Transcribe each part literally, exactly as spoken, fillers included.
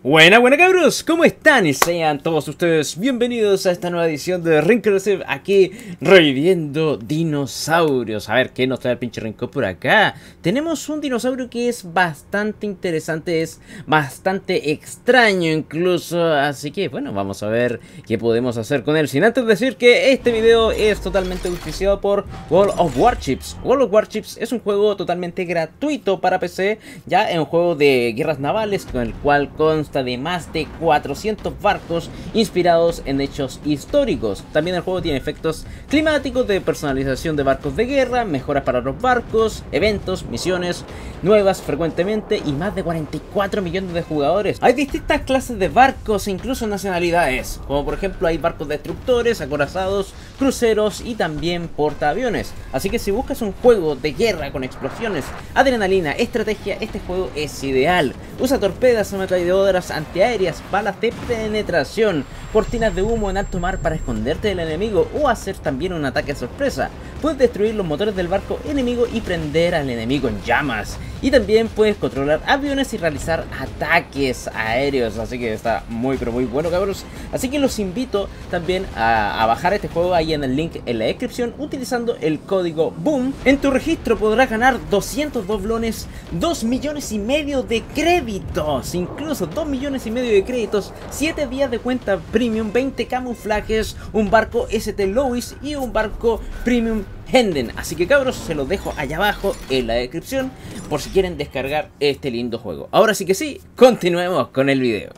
Buena, buena cabros, ¿cómo están? Y sean todos ustedes bienvenidos a esta nueva edición de Rincolosef, aquí reviviendo dinosaurios. A ver, ¿qué nos trae el pinche Rincón por acá? Tenemos un dinosaurio que es bastante interesante, es bastante extraño incluso. Así que, bueno, vamos a ver qué podemos hacer con él. Sin antes decir que este video es totalmente auspiciado por World of Warships. World of Warships es un juego totalmente gratuito para P C, ya en un juego de guerras navales, con el cual con de más de cuatrocientos barcos inspirados en hechos históricos. También el juego tiene efectos climáticos, de personalización de barcos de guerra, mejoras para los barcos, eventos, misiones nuevas frecuentemente y más de cuarenta y cuatro millones de jugadores. Hay distintas clases de barcos e incluso nacionalidades, como por ejemplo hay barcos destructores, acorazados, cruceros y también portaaviones. Así que si buscas un juego de guerra con explosiones, adrenalina, estrategia, este juego es ideal. Usa torpedas, ametralladoras antiaéreas, balas de penetración, cortinas de humo en alto mar para esconderte del enemigo o hacer también un ataque sorpresa. Puedes destruir los motores del barco enemigo y prender al enemigo en llamas. Y también puedes controlar aviones y realizar ataques aéreos. Así que está muy pero muy bueno, cabros. Así que los invito también a, a bajar este juego ahí en el link en la descripción, utilizando el código BOOM. En tu registro podrás ganar doscientos doblones, dos millones y medio de créditos, incluso dos millones y medio de créditos, siete días de cuenta premium, veinte camuflajes, un barco S T Louis y un barco premium Henden. Así que cabros, se los dejo allá abajo en la descripción por si quieren descargar este lindo juego. Ahora sí que sí, continuemos con el video.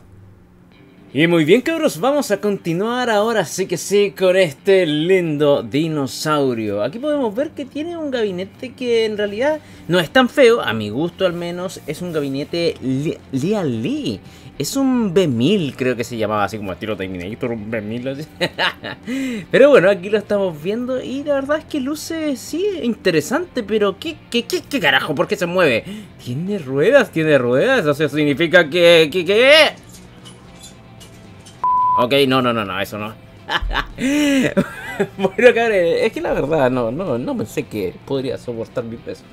Y muy bien cabros, vamos a continuar ahora sí que sí con este lindo dinosaurio. Aquí podemos ver que tiene un gabinete que en realidad no es tan feo, a mi gusto al menos. Es un gabinete Lian Li, es un B mil, creo que se llamaba, así como estilo Terminator, un B mil. Pero bueno, aquí lo estamos viendo y la verdad es que luce, sí, interesante, pero ¿qué, qué, qué, qué carajo? ¿Por qué se mueve? Tiene ruedas, tiene ruedas, o sea, significa que... que, que... Ok, no, no, no, no, eso no. Bueno, cabrón, es que la verdad no, no, no pensé que podría soportar mi peso.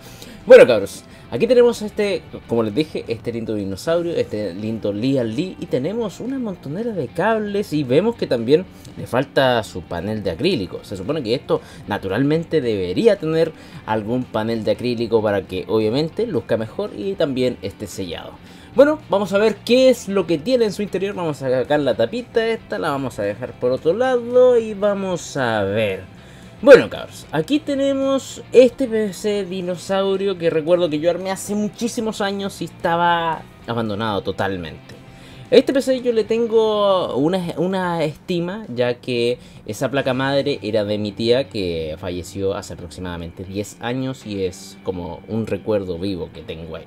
Bueno, cabros, aquí tenemos este, como les dije, este lindo dinosaurio, este lindo Lian Li. Y tenemos una montonera de cables y vemos que también le falta su panel de acrílico. Se supone que esto naturalmente debería tener algún panel de acrílico para que obviamente luzca mejor y también esté sellado. Bueno, vamos a ver qué es lo que tiene en su interior. Vamos a sacar la tapita esta, la vamos a dejar por otro lado y vamos a ver. Bueno, cabros, aquí tenemos este P C dinosaurio que recuerdo que yo armé hace muchísimos años y estaba abandonado totalmente. Este P C yo le tengo una, una estima, ya que esa placa madre era de mi tía que falleció hace aproximadamente diez años y es como un recuerdo vivo que tengo ahí.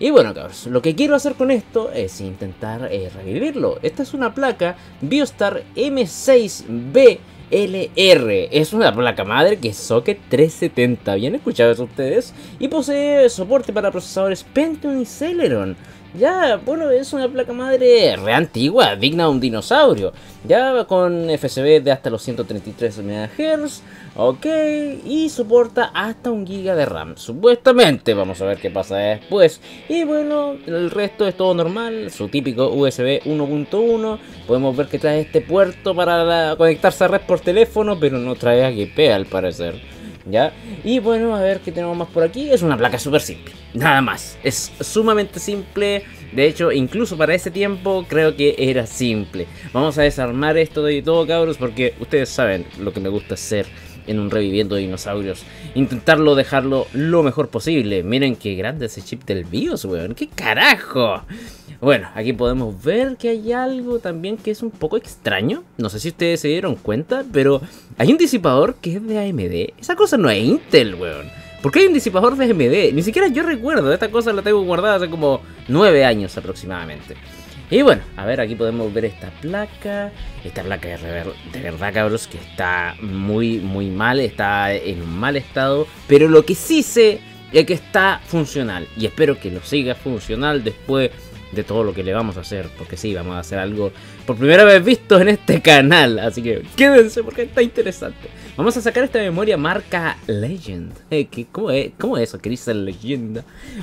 Y bueno, cabros, lo que quiero hacer con esto es intentar eh, revivirlo. Esta es una placa Biostar M seis B. L R, es una placa madre que es socket trescientos setenta, bien escuchados ustedes, y posee soporte para procesadores Pentium y Celeron. Ya, bueno, es una placa madre re antigua, digna de un dinosaurio. Ya con F S B de hasta los ciento treinta y tres megahercios, ok, y soporta hasta un giga de RAM, supuestamente. Vamos a ver qué pasa después. Y bueno, el resto es todo normal, su típico U S B uno punto uno. Podemos ver que trae este puerto para la, conectarse a red por teléfono, pero no trae A G P al parecer. ¿Ya? Y bueno, a ver qué tenemos más por aquí. Es una placa súper simple, nada más. Es sumamente simple. De hecho, incluso para ese tiempo creo que era simple. Vamos a desarmar esto de todo, cabros, porque ustedes saben lo que me gusta hacer en un reviviendo dinosaurios. Intentarlo dejarlo lo mejor posible. Miren qué grande ese chip del BIOS, weón. ¡Qué carajo! Bueno, aquí podemos ver que hay algo también que es un poco extraño. No sé si ustedes se dieron cuenta, pero hay un disipador que es de A M D. Esa cosa no es Intel, weón. ¿Por qué hay un disipador de A M D? Ni siquiera yo recuerdo. Esta cosa la tengo guardada hace como nueve años aproximadamente. Y bueno, a ver, aquí podemos ver esta placa. Esta placa de, rever de verdad, cabros, que está muy, muy mal. Está en un mal estado. Pero lo que sí sé es que está funcional. Y espero que lo siga funcional después de todo lo que le vamos a hacer, porque sí, vamos a hacer algo por primera vez visto en este canal, así que quédense porque está interesante. Vamos a sacar esta memoria marca Legend. Eh, ¿qué, cómo, es, ¿Cómo es eso que dice Legend?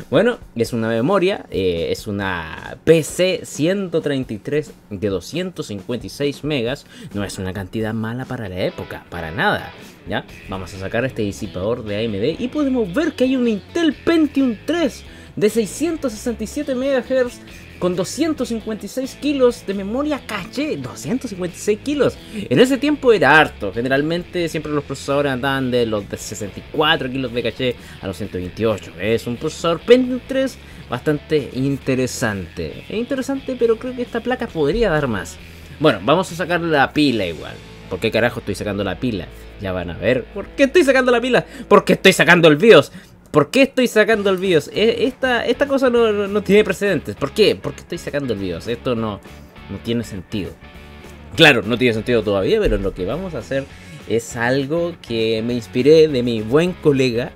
Bueno, es una memoria, eh, es una P C ciento treinta y tres de doscientos cincuenta y seis megas, no es una cantidad mala para la época, para nada. ¿Ya? Vamos a sacar este disipador de A M D y podemos ver que hay un Intel Pentium tres de seiscientos sesenta y siete megahertz con doscientos cincuenta y seis kilos de memoria caché. doscientos cincuenta y seis kilos. En ese tiempo era harto. Generalmente siempre los procesadores andaban de los de sesenta y cuatro kilos de caché a los ciento veintiocho. Es un procesador Pentium tres bastante interesante. Es interesante, pero creo que esta placa podría dar más. Bueno, vamos a sacar la pila igual. ¿Por qué carajo estoy sacando la pila? Ya van a ver. ¿Por qué estoy sacando la pila? ¿Por qué estoy sacando el BIOS? ¿Por qué estoy sacando el BIOS? Esta, esta cosa no, no, no tiene precedentes. ¿Por qué? Porque estoy sacando el BIOS. Esto no, no tiene sentido. Claro, no tiene sentido todavía, pero lo que vamos a hacer es algo que me inspiré de mi buen colega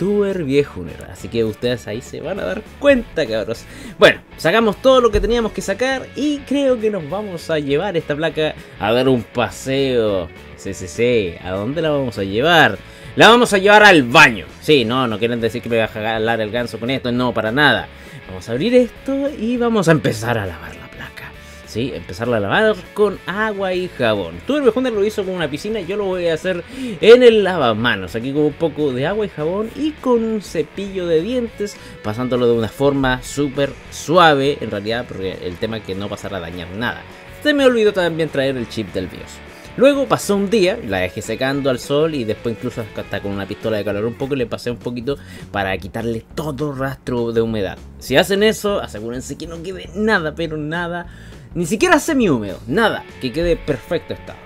Tuber Viejo. Así que ustedes ahí se van a dar cuenta, cabros. Bueno, sacamos todo lo que teníamos que sacar y creo que nos vamos a llevar esta placa a dar un paseo. Sí, sí, sí. ¿A dónde la vamos a llevar? La vamos a llevar al baño. Sí, no, no quieren decir que me voy a jalar el ganso con esto. No, para nada. Vamos a abrir esto y vamos a empezar a lavar la placa. Sí, empezarla a lavar con agua y jabón. Tú el Bejunder lo hizo con una piscina. Yo lo voy a hacer en el lavamanos. Aquí con un poco de agua y jabón y con un cepillo de dientes. Pasándolo de una forma súper suave. En realidad, porque el tema es que no pasará a dañar nada. Se me olvidó también traer el chip del BIOS. Luego pasó un día, la dejé secando al sol y después incluso hasta con una pistola de calor un poco le pasé un poquito para quitarle todo rastro de humedad. Si hacen eso, asegúrense que no quede nada, pero nada, ni siquiera semihúmedo, nada, que quede perfecto estado.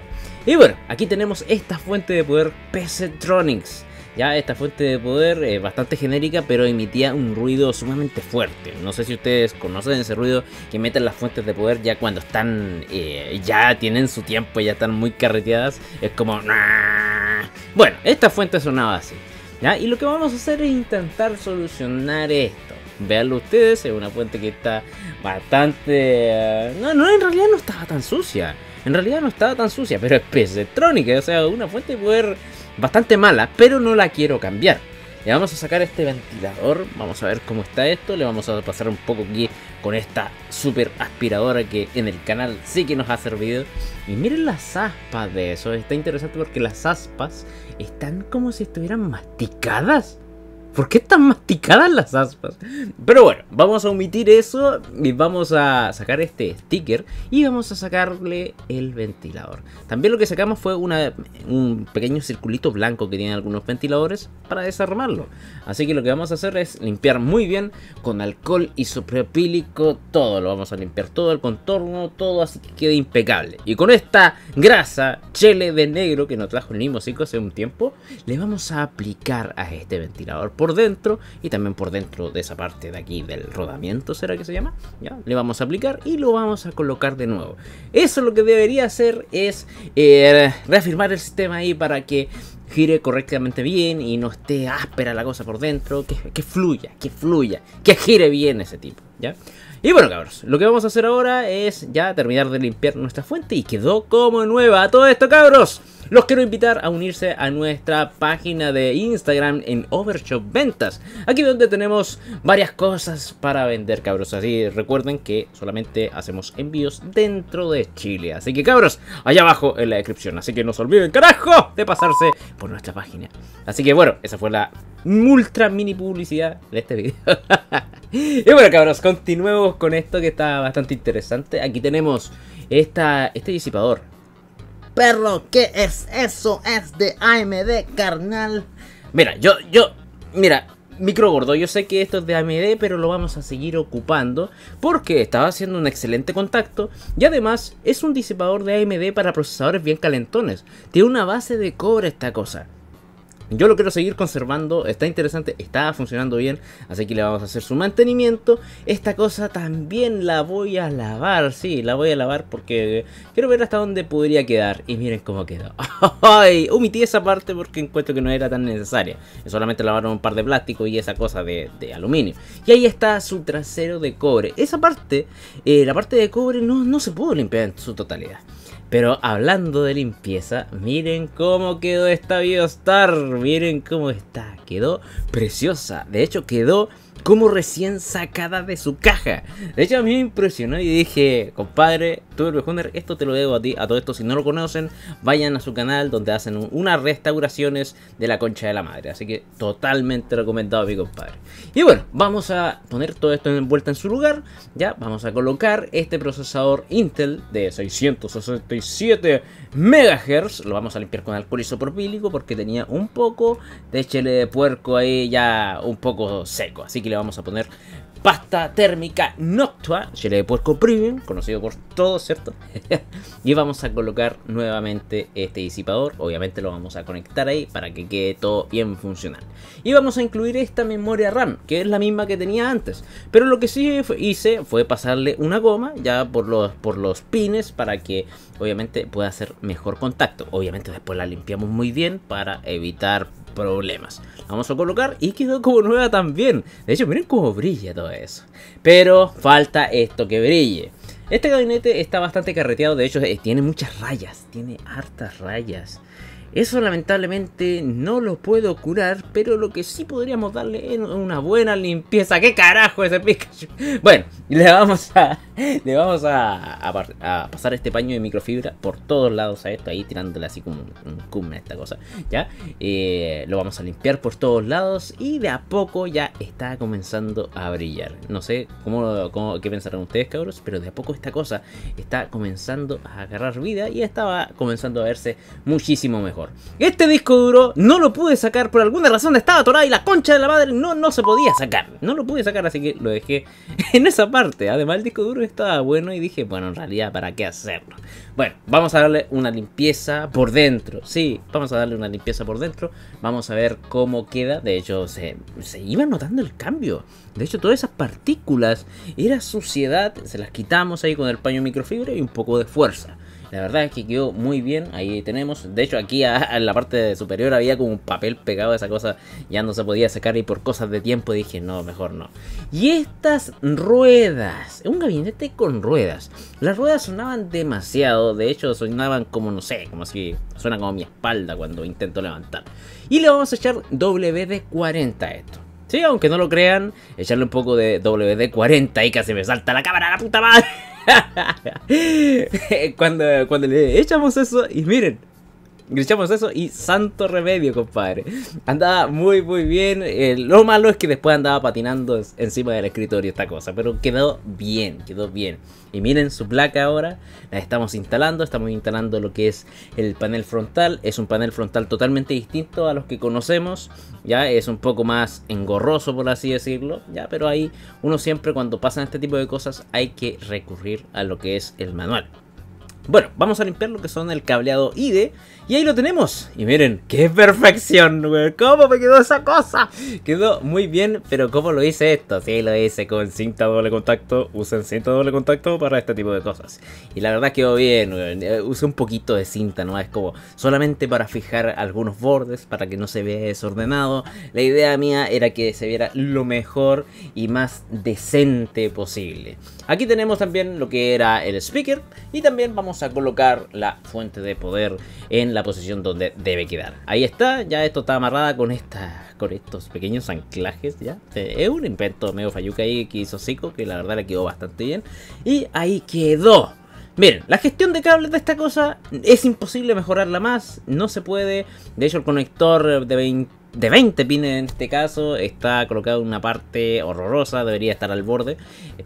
Y bueno, aquí tenemos esta fuente de poder P C Tronics. Ya esta fuente de poder es eh, bastante genérica, pero emitía un ruido sumamente fuerte. No sé si ustedes conocen ese ruido que meten las fuentes de poder ya cuando están, eh, ya tienen su tiempo, ya están muy carreteadas. Es como... Bueno, esta fuente sonaba así, ¿ya? Y lo que vamos a hacer es intentar solucionar esto. Veanlo ustedes, es una fuente que está bastante... Uh... No, no, en realidad no estaba tan sucia. En realidad no estaba tan sucia, pero es P C Trónica, o sea, una fuente de poder bastante mala, pero no la quiero cambiar. Le vamos a sacar este ventilador, vamos a ver cómo está esto, le vamos a pasar un poco aquí con esta super aspiradora que en el canal sí que nos ha servido. Y miren las aspas de eso, está interesante porque las aspas están como si estuvieran masticadas. ¿Por qué están masticadas las aspas? Pero bueno, vamos a omitir eso y vamos a sacar este sticker y vamos a sacarle el ventilador. También lo que sacamos fue una, un pequeño circulito blanco que tienen algunos ventiladores para desarmarlo. Así que lo que vamos a hacer es limpiar muy bien con alcohol isopropílico todo. Lo vamos a limpiar todo el contorno, todo así que quede impecable. Y con esta grasa chele de negro que nos trajo el Limosico hace un tiempo, le vamos a aplicar a este ventilador por dentro y también por dentro de esa parte de aquí del rodamiento, será que se llama, ya le vamos a aplicar y lo vamos a colocar de nuevo. Eso lo que debería hacer es eh, reafirmar el sistema ahí para que gire correctamente bien y no esté áspera la cosa por dentro, que, que fluya, que fluya, que gire bien ese tipo, ¿ya? Y bueno, cabros, lo que vamos a hacer ahora es ya terminar de limpiar nuestra fuente y quedó como nueva. A todo esto, cabros, los quiero invitar a unirse a nuestra página de Instagram en Overshop Ventas. Aquí donde tenemos varias cosas para vender, cabros. Así recuerden que solamente hacemos envíos dentro de Chile. Así que, cabros, allá abajo en la descripción. Así que no se olviden, carajo, de pasarse por nuestra página. Así que, bueno, esa fue la ultra mini publicidad de este video. Y bueno, cabros, continuemos con esto que está bastante interesante. Aquí tenemos esta, este disipador. Perro, ¿qué es eso? Es de A M D, carnal. Mira, yo, yo, mira, micro gordo, yo sé que esto es de A M D, pero lo vamos a seguir ocupando porque estaba haciendo un excelente contacto. Y además es un disipador de A M D para procesadores bien calentones. Tiene una base de cobre esta cosa. Yo lo quiero seguir conservando, está interesante, está funcionando bien, así que le vamos a hacer su mantenimiento. Esta cosa también la voy a lavar, sí, la voy a lavar porque quiero ver hasta dónde podría quedar. Y miren cómo quedó. ¡Ay! Omití esa parte porque encuentro que no era tan necesaria. Solamente lavaron un par de plástico y esa cosa de, de aluminio. Y ahí está su trasero de cobre. Esa parte, eh, la parte de cobre no, no se pudo limpiar en su totalidad. Pero hablando de limpieza, miren cómo quedó esta Biostar, miren cómo está, quedó preciosa, de hecho quedó como recién sacada de su caja. De hecho a mí me impresionó y dije, compadre, Tuber Viejo, esto te lo debo a ti. A todo esto, si no lo conocen, vayan a su canal donde hacen un, unas restauraciones de la concha de la madre. Así que totalmente recomendado a mi compadre. Y bueno, vamos a poner todo esto envuelto en su lugar. Ya, vamos a colocar este procesador Intel de seiscientos sesenta y siete megahertz. Lo vamos a limpiar con alcohol isopropílico porque tenía un poco de chile de puerco ahí ya un poco seco. Así que le vamos a poner pasta térmica Noctua, chile de puerco premium, conocido por todos, ¿cierto? Y vamos a colocar nuevamente este disipador, obviamente lo vamos a conectar ahí para que quede todo bien funcional. Y vamos a incluir esta memoria RAM, que es la misma que tenía antes, pero lo que sí hice fue pasarle una goma ya por los, por los pines para que obviamente pueda hacer mejor contacto. Obviamente después la limpiamos muy bien para evitar problemas. Vamos a colocar y quedó como nueva también. De hecho, miren cómo brilla todo eso. Pero falta esto que brille. Este gabinete está bastante carreteado. De hecho, tiene muchas rayas. Tiene hartas rayas. Eso lamentablemente no lo puedo curar, pero lo que sí podríamos darle es una buena limpieza. ¿Qué carajo ese Pikachu? Bueno, le vamos a le vamos a, a, a pasar este paño de microfibra por todos lados a esto, ahí tirándole así como un, un cum a esta cosa, ¿ya? Eh, lo vamos a limpiar por todos lados y de a poco ya está comenzando a brillar. No sé cómo, cómo qué pensarán ustedes, cabros, pero de a poco esta cosa está comenzando a agarrar vida y estaba comenzando a verse muchísimo mejor. Este disco duro no lo pude sacar, por alguna razón estaba atorado y la concha de la madre no, no se podía sacar. No lo pude sacar, así que lo dejé en esa parte. Además el disco duro estaba bueno y dije, bueno, en realidad ¿para qué hacerlo? Bueno, vamos a darle una limpieza por dentro. Sí, vamos a darle una limpieza por dentro. Vamos a ver cómo queda. De hecho se, se iba notando el cambio. De hecho todas esas partículas era suciedad, se las quitamos ahí con el paño microfibra y un poco de fuerza. La verdad es que quedó muy bien, ahí tenemos. De hecho aquí a, a la parte superior había como un papel pegado a esa cosa, ya no se podía sacar y por cosas de tiempo dije no, mejor no. Y estas ruedas, un gabinete con ruedas. Las ruedas sonaban demasiado, de hecho sonaban como no sé, como si suena como mi espalda cuando intento levantar. Y le vamos a echar W D cuarenta a esto. Sí, aunque no lo crean, echarle un poco de W D cuarenta y casi me salta la cámara, la puta madre. cuando, cuando le echamos eso y miren, le echamos eso y santo remedio, compadre. Andaba muy muy bien. eh, Lo malo es que después andaba patinando encima del escritorio esta cosa, pero quedó bien, quedó bien. Y miren su placa ahora, la estamos instalando. Estamos instalando lo que es el panel frontal. Es un panel frontal totalmente distinto a los que conocemos. Ya es un poco más engorroso, por así decirlo. Ya, pero ahí uno siempre cuando pasan este tipo de cosas hay que recurrir a lo que es el manual. Bueno, vamos a limpiar lo que son el cableado I D y ahí lo tenemos. Y miren, qué perfección, güey. ¿Cómo me quedó esa cosa? Quedó muy bien, pero ¿cómo lo hice esto? Sí, lo hice con cinta doble contacto. Usen cinta doble contacto para este tipo de cosas. Y la verdad quedó bien, güey. Usé un poquito de cinta, ¿no? Es como solamente para fijar algunos bordes para que no se vea desordenado. La idea mía era que se viera lo mejor y más decente posible. Aquí tenemos también lo que era el speaker y también vamos a colocar la fuente de poder en la posición donde debe quedar. Ahí está, ya esto está amarrada con esta, con estos pequeños anclajes, ya. Es un invento medio falluca ahí que hizo Zico, que la verdad le quedó bastante bien. Y ahí quedó. Miren, la gestión de cables de esta cosa es imposible mejorarla más, no se puede. De hecho el conector de veinte de veinte pines en este caso está colocado en una parte horrorosa, debería estar al borde,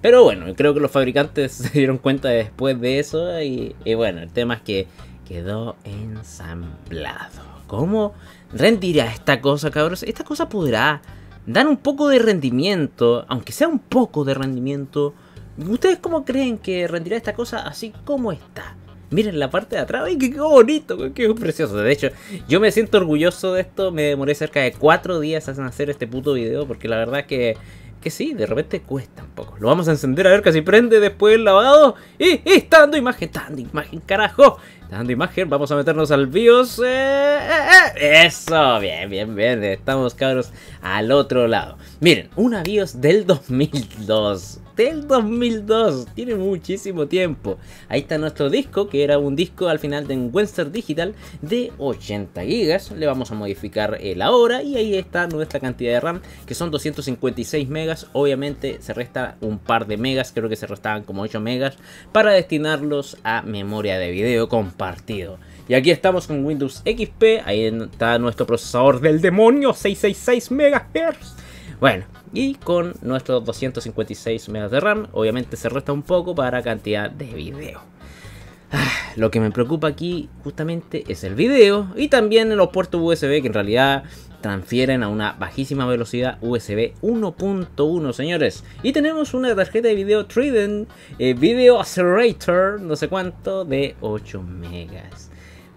pero bueno, creo que los fabricantes se dieron cuenta después de eso y, y bueno, el tema es que quedó ensamblado. ¿Cómo rendirá esta cosa, cabros? Esta cosa podrá dar un poco de rendimiento, aunque sea un poco de rendimiento. ¿Ustedes cómo creen que rendirá esta cosa así como está? Miren la parte de atrás, ¡ay, qué, qué bonito! ¡Qué precioso! De hecho, yo me siento orgulloso de esto. Me demoré cerca de cuatro días en hacer este puto video, porque la verdad que, que sí, de repente cuesta un poco. Lo vamos a encender a ver que si prende después el lavado. ¡Y, y está dando imagen! ¡Está dando imagen, carajo! ¡Está dando imagen! Vamos a meternos al BIOS. Eh, eh, eh. ¡Eso! Bien, bien, bien. Estamos, cabros, al otro lado. Miren, una BIOS del dos mil dos. Del dos mil dos, tiene muchísimo tiempo. Ahí está nuestro disco, que era un disco al final de Western Digital de ochenta gigas. Le vamos a modificar el ahora y ahí está nuestra cantidad de RAM, que son doscientos cincuenta y seis megas. Obviamente se resta un par de megas, creo que se restaban como ocho megas, para destinarlos a memoria de video compartido. Y aquí estamos con Windows X P. Ahí está nuestro procesador del demonio, seiscientos sesenta y seis megahertz. Bueno, y con nuestros doscientos cincuenta y seis megas de RAM, obviamente se resta un poco para cantidad de video. Ah, lo que me preocupa aquí justamente es el video y también los puertos U S B, que en realidad transfieren a una bajísima velocidad U S B uno punto uno, señores. Y tenemos una tarjeta de video Trident, eh, Video Accelerator, no sé cuánto, de ocho megas.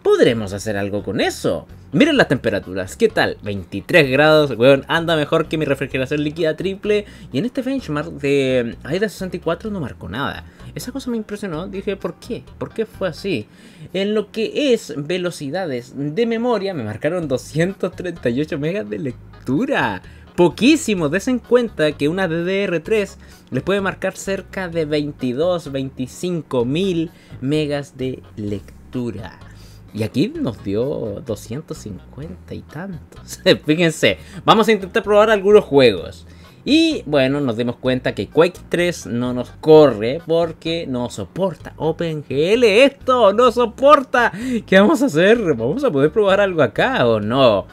¿Podremos hacer algo con eso? Miren las temperaturas, ¿qué tal? veintitrés grados, weón, anda mejor que mi refrigeración líquida triple. Y en este benchmark de AIDA sesenta y cuatro no marcó nada. Esa cosa me impresionó, dije, ¿por qué? ¿Por qué fue así? En lo que es velocidades de memoria, me marcaron doscientos treinta y ocho megas de lectura. Poquísimo, des en cuenta que una D D R tres les puede marcar cerca de veintidós, veinticinco mil megas de lectura. Y aquí nos dio doscientos cincuenta y tantos. Fíjense, vamos a intentar probar algunos juegos. Y bueno, nos dimos cuenta que Quake tres no nos corre porque no soporta OpenGL. Esto no soporta. ¿Qué vamos a hacer? ¿Vamos a poder probar algo acá o no?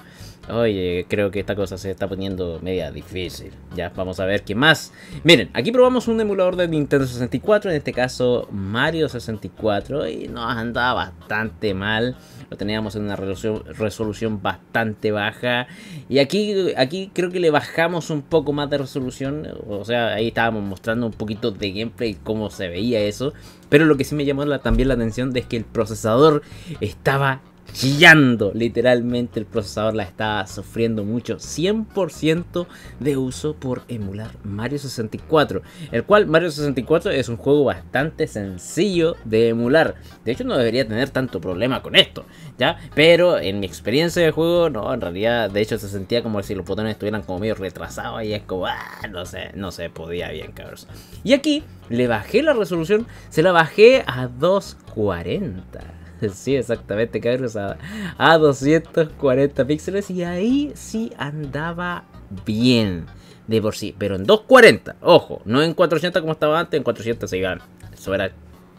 Oye, creo que esta cosa se está poniendo media difícil. Ya, vamos a ver qué más. Miren, aquí probamos un emulador de Nintendo sesenta y cuatro, en este caso Mario sesenta y cuatro, y nos andaba bastante mal. Lo teníamos en una resolución bastante baja. Y aquí, aquí creo que le bajamos un poco más de resolución. O sea, ahí estábamos mostrando un poquito de gameplay y cómo se veía eso. Pero lo que sí me llamó la, también la atención es que el procesador estaba chillando, literalmente el procesador la estaba sufriendo mucho. Cien por ciento de uso por emular Mario sesenta y cuatro, el cual Mario sesenta y cuatro es un juego bastante sencillo de emular. De hecho, no debería tener tanto problema con esto, ¿ya? Pero en mi experiencia de juego, no, en realidad, de hecho se sentía como si los botones estuvieran como medio retrasados y es como, ah, no sé, no se podía bien, cabros. Y aquí le bajé la resolución, se la bajé a doscientos cuarenta. Sí, exactamente, cabros, a, a doscientos cuarenta píxeles. Y ahí sí andaba bien de por sí, pero en doscientos cuarenta, ojo, no en cuatrocientos como estaba antes. En cuatrocientos se iba, eso era,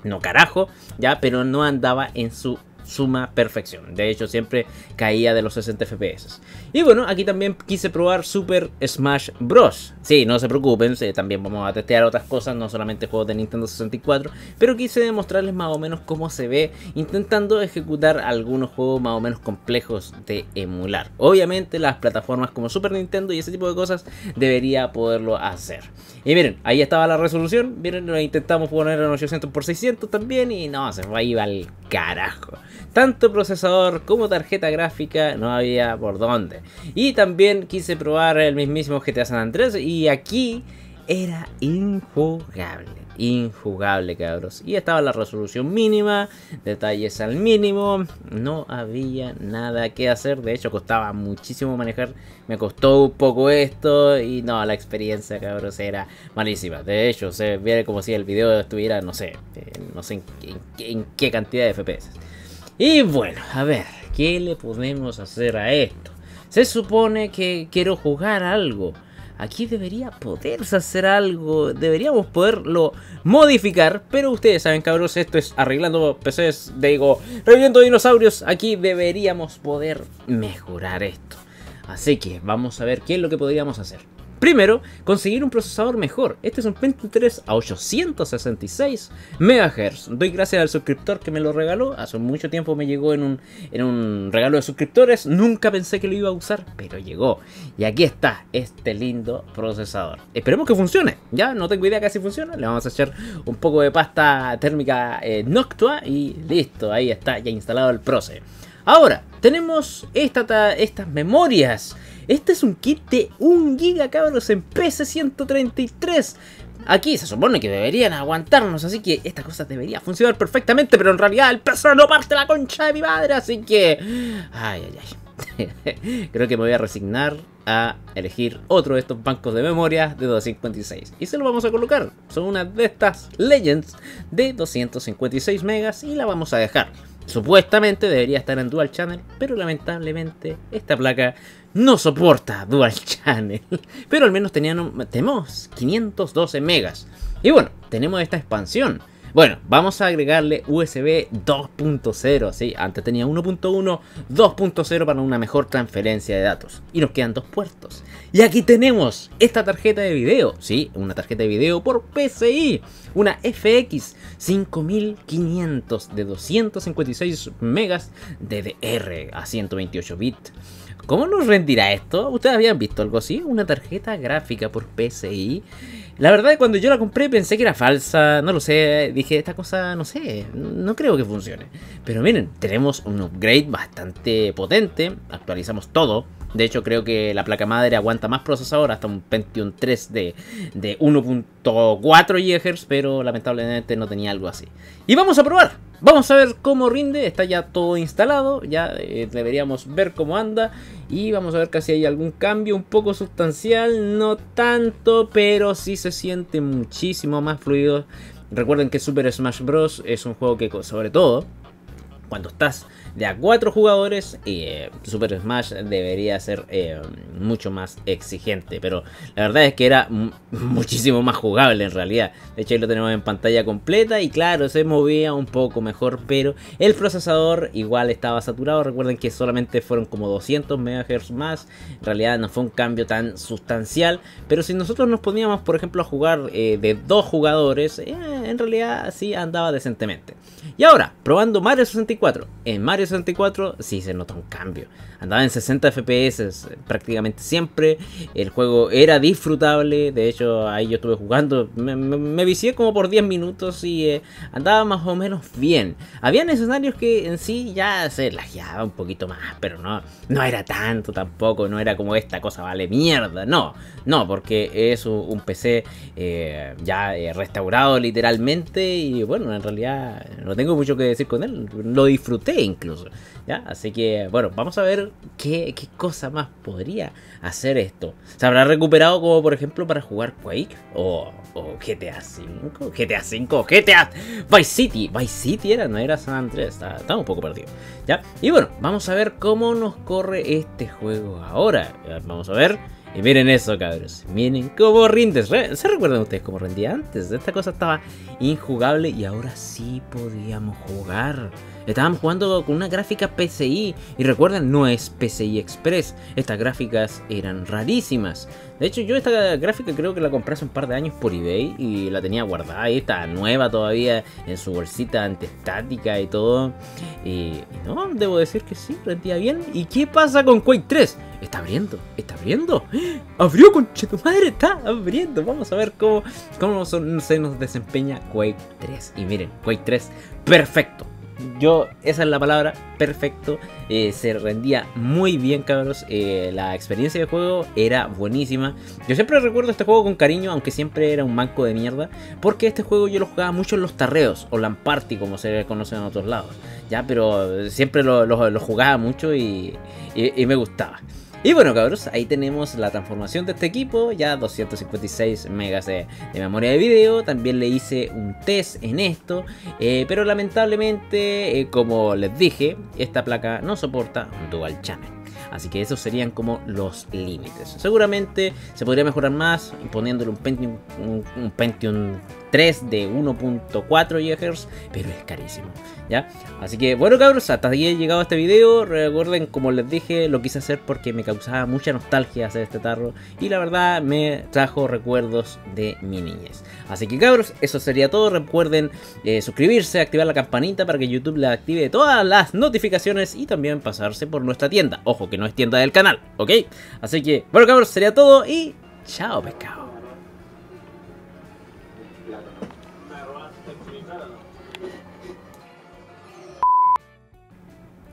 no carajo, ya, pero no andaba en su suma perfección. De hecho, siempre caía de los sesenta F P S. Y bueno, aquí también quise probar Super Smash Bros. Sí, no se preocupen, también vamos a testear otras cosas, no solamente juegos de Nintendo sesenta y cuatro, pero quise demostrarles más o menos cómo se ve intentando ejecutar algunos juegos más o menos complejos de emular. Obviamente las plataformas como Super Nintendo y ese tipo de cosas debería poderlo hacer. Y miren, ahí estaba la resolución. Miren, lo intentamos poner en ochocientos por seiscientos también y no, se fue ahí al carajo. Tanto procesador como tarjeta gráfica, no había por dónde. Y también quise probar el mismísimo G T A San Andreas y aquí era injugable. Injugable, cabros. Y estaba la resolución mínima, detalles al mínimo, no había nada que hacer. De hecho, costaba muchísimo manejar, me costó un poco esto y no, la experiencia, cabros, era malísima. De hecho, se ve como si el video estuviera, no sé, no sé en qué, en qué cantidad de F P S. Y bueno, a ver, ¿qué le podemos hacer a esto? Se supone que quiero jugar algo. Aquí debería poderse hacer algo, deberíamos poderlo modificar. Pero ustedes saben, cabros, esto es arreglando P Cs, digo, reviviendo dinosaurios. Aquí deberíamos poder mejorar esto. Así que vamos a ver qué es lo que podríamos hacer. Primero, conseguir un procesador mejor. Este es un Pentium tres a ochocientos sesenta y seis megahercios. Doy gracias al suscriptor que me lo regaló. Hace mucho tiempo me llegó en un, en un regalo de suscriptores. Nunca pensé que lo iba a usar, pero llegó. Y aquí está este lindo procesador. Esperemos que funcione. Ya no tengo idea que si funciona. Le vamos a echar un poco de pasta térmica eh, Noctua y listo. Ahí está ya instalado el proce. Ahora, tenemos esta, estas memorias. Este es un kit de un giga, cabros, en P C ciento treinta y tres. Aquí se supone que deberían aguantarnos, así que esta cosa debería funcionar perfectamente, pero en realidad el P C no parte la concha de mi madre, así que... Ay, ay, ay. Creo que me voy a resignar a elegir otro de estos bancos de memoria de doscientos cincuenta y seis. Y se lo vamos a colocar. Son una de estas Legends de doscientos cincuenta y seis megas y la vamos a dejar. Supuestamente debería estar en Dual Channel, pero lamentablemente esta placa no soporta Dual Channel. Pero al menos tenían, tenemos quinientos doce megas. Y bueno, tenemos esta expansión. Bueno, vamos a agregarle U S B dos punto cero, ¿sí? Antes tenía uno punto uno, dos punto cero para una mejor transferencia de datos. Y nos quedan dos puertos. Y aquí tenemos esta tarjeta de video, ¿sí? Una tarjeta de video por P C I. Una F X cinco mil quinientos de doscientos cincuenta y seis megas D D R a ciento veintiocho bits. ¿Cómo nos rendirá esto? ¿Ustedes habían visto algo así? Una tarjeta gráfica por P C I. La verdad, cuando yo la compré pensé que era falsa, no lo sé, dije, esta cosa, no sé, no creo que funcione. Pero miren, tenemos un upgrade bastante potente, actualizamos todo. De hecho, creo que la placa madre aguanta más procesador, hasta un Pentium tres de, de uno punto cuatro gigahercios, pero lamentablemente no tenía algo así. Y vamos a probar, vamos a ver cómo rinde, está ya todo instalado, ya eh, deberíamos ver cómo anda. Y vamos a ver que si hay algún cambio un poco sustancial, no tanto, pero sí se siente muchísimo más fluido. Recuerden que Super Smash Bros es un juego que, sobre todo, cuando estás de a cuatro jugadores, eh, Super Smash debería ser eh, mucho más exigente. Pero la verdad es que era muchísimo más jugable en realidad. De hecho, ahí lo tenemos en pantalla completa y claro, se movía un poco mejor. Pero el procesador igual estaba saturado. Recuerden que solamente fueron como doscientos megahercios más. En realidad no fue un cambio tan sustancial. Pero si nosotros nos poníamos, por ejemplo, a jugar eh, de dos jugadores, eh, en realidad sí andaba decentemente. Y ahora, probando Mario sesenta y cuatro. En Mario sesenta y cuatro sí se nota un cambio. Andaba en sesenta F P S prácticamente siempre. El juego era disfrutable. De hecho, ahí yo estuve jugando. Me, me, me vicié como por diez minutos y eh, andaba más o menos bien. Habían escenarios que en sí ya se lajeaba un poquito más, pero no, no era tanto tampoco. No era como esta cosa vale mierda. No, no, porque es un, un P C eh, ya eh, restaurado literalmente. Y bueno, en realidad no tengo mucho que decir con él. Lo disfruté incluso, ¿ya? Así que bueno, vamos a ver qué, qué cosa más podría hacer esto. ¿Se habrá recuperado como por ejemplo para jugar Quake? ¿O, o G T A cinco? ¿G T A cinco? ¿G T A Vice City? ¿Vice City era? No era San Andreas. Estaba un poco perdido, ¿ya? Y bueno, vamos a ver cómo nos corre este juego ahora. Vamos a ver. Y miren eso, cabros, miren cómo rindes. ¿Se recuerdan ustedes cómo rendía antes? Esta cosa estaba injugable y ahora sí podíamos jugar. Estábamos jugando con una gráfica P C I y recuerden, no es P C I Express. Estas gráficas eran rarísimas. De hecho, yo esta gráfica creo que la compré hace un par de años por eBay y la tenía guardada ahí, estaba nueva todavía en su bolsita antiestática y todo. Y no, debo decir que sí, rendía bien. ¿Y qué pasa con Quake tres? Está abriendo, está abriendo. Abrió, concha tu madre, está abriendo. Vamos a ver cómo, cómo son, se nos desempeña Quake tres. Y miren, Quake tres, perfecto. Yo, esa es la palabra, perfecto. Eh, se rendía muy bien, cabros. Eh, la experiencia de juego era buenísima. Yo siempre recuerdo este juego con cariño, aunque siempre era un manco de mierda, porque este juego yo lo jugaba mucho en los tarreos o Lamparty, como se le conoce en otros lados, ya, pero siempre lo, lo, lo jugaba mucho y, y, y me gustaba. Y bueno, cabros, ahí tenemos la transformación de este equipo, ya doscientos cincuenta y seis megas de, de memoria de video. También le hice un test en esto, eh, pero lamentablemente, eh, como les dije, esta placa no soporta un dual channel. Así que esos serían como los límites. Seguramente se podría mejorar más poniéndole un Pentium, un, un Pentium tres de uno punto cuatro gigahercios, pero es carísimo, ¿ya? Así que bueno, cabros, hasta aquí he llegado a este video. Recuerden, como les dije, lo quise hacer porque me causaba mucha nostalgia hacer este tarro y la verdad me trajo recuerdos de mi niñez. Así que cabros, eso sería todo. Recuerden eh, suscribirse, activar la campanita para que YouTube les active todas las notificaciones y también pasarse por nuestra tienda. Ojo, que no es tienda del canal, ¿ok? Así que bueno, cabros, sería todo y chao, pescado.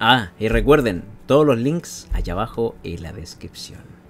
Ah, y recuerden, todos los links allá abajo en la descripción.